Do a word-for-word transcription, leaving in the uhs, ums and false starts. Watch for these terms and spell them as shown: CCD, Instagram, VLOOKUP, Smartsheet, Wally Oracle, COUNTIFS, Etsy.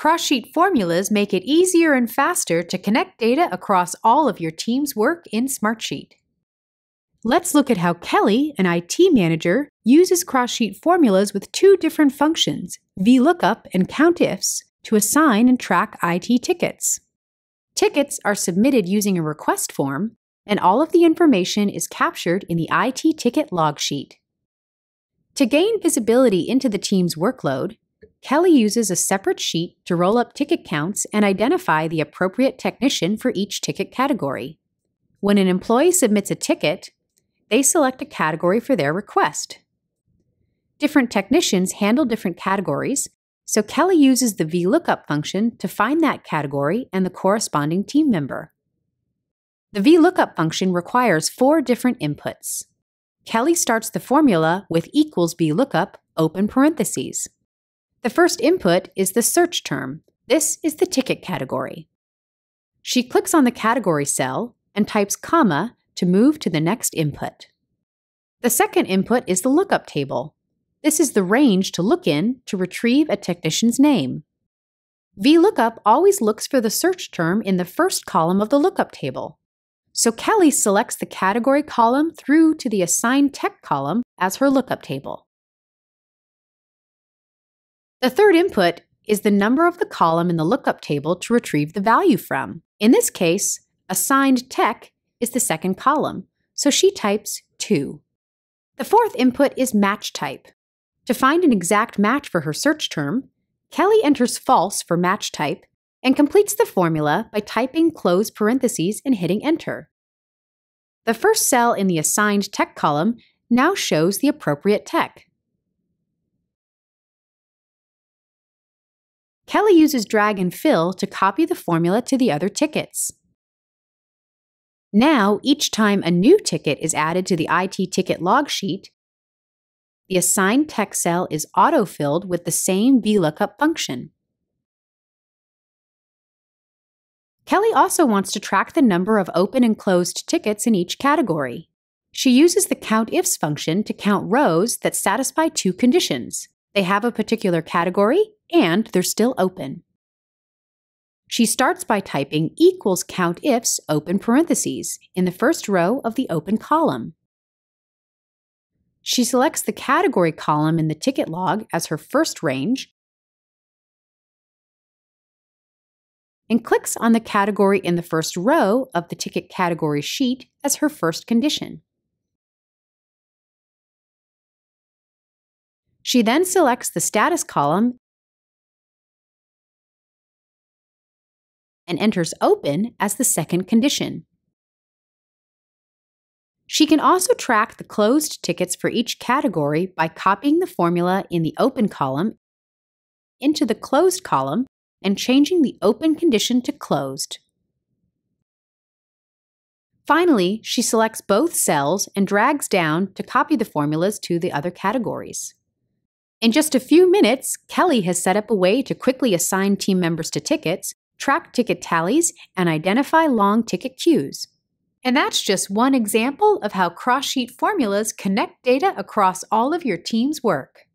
Cross-sheet formulas make it easier and faster to connect data across all of your team's work in Smartsheet. Let's look at how Kelly, an I T manager, uses cross-sheet formulas with two different functions, VLOOKUP and COUNTIFS, to assign and track I T tickets. Tickets are submitted using a request form, and all of the information is captured in the I T ticket log sheet. To gain visibility into the team's workload, Kelly uses a separate sheet to roll up ticket counts and identify the appropriate technician for each ticket category. When an employee submits a ticket, they select a category for their request. Different technicians handle different categories, so Kelly uses the VLOOKUP function to find that category and the corresponding team member. The VLOOKUP function requires four different inputs. Kelly starts the formula with equals VLOOKUP, open parentheses. The first input is the search term. This is the ticket category. She clicks on the category cell and types comma to move to the next input. The second input is the lookup table. This is the range to look in to retrieve a technician's name. VLOOKUP always looks for the search term in the first column of the lookup table. So Kelly selects the category column through to the assigned tech column as her lookup table. The third input is the number of the column in the lookup table to retrieve the value from. In this case, assigned tech is the second column, so she types two. The fourth input is match type. To find an exact match for her search term, Kelly enters false for match type and completes the formula by typing close parentheses and hitting enter. The first cell in the assigned tech column now shows the appropriate tech. Kelly uses drag and fill to copy the formula to the other tickets. Now, each time a new ticket is added to the I T ticket log sheet, the assigned tech cell is auto-filled with the same VLOOKUP function. Kelly also wants to track the number of open and closed tickets in each category. She uses the COUNTIFS function to count rows that satisfy two conditions. They have a particular category, and they're still open. She starts by typing equals COUNTIFS open parentheses in the first row of the open column. She selects the category column in the ticket log as her first range and clicks on the category in the first row of the ticket category sheet as her first condition. She then selects the status column and enters open as the second condition. She can also track the closed tickets for each category by copying the formula in the open column into the closed column and changing the open condition to closed. Finally, she selects both cells and drags down to copy the formulas to the other categories. In just a few minutes, Kelly has set up a way to quickly assign team members to tickets, track ticket tallies, and identify long ticket queues. And that's just one example of how cross-sheet formulas connect data across all of your team's work.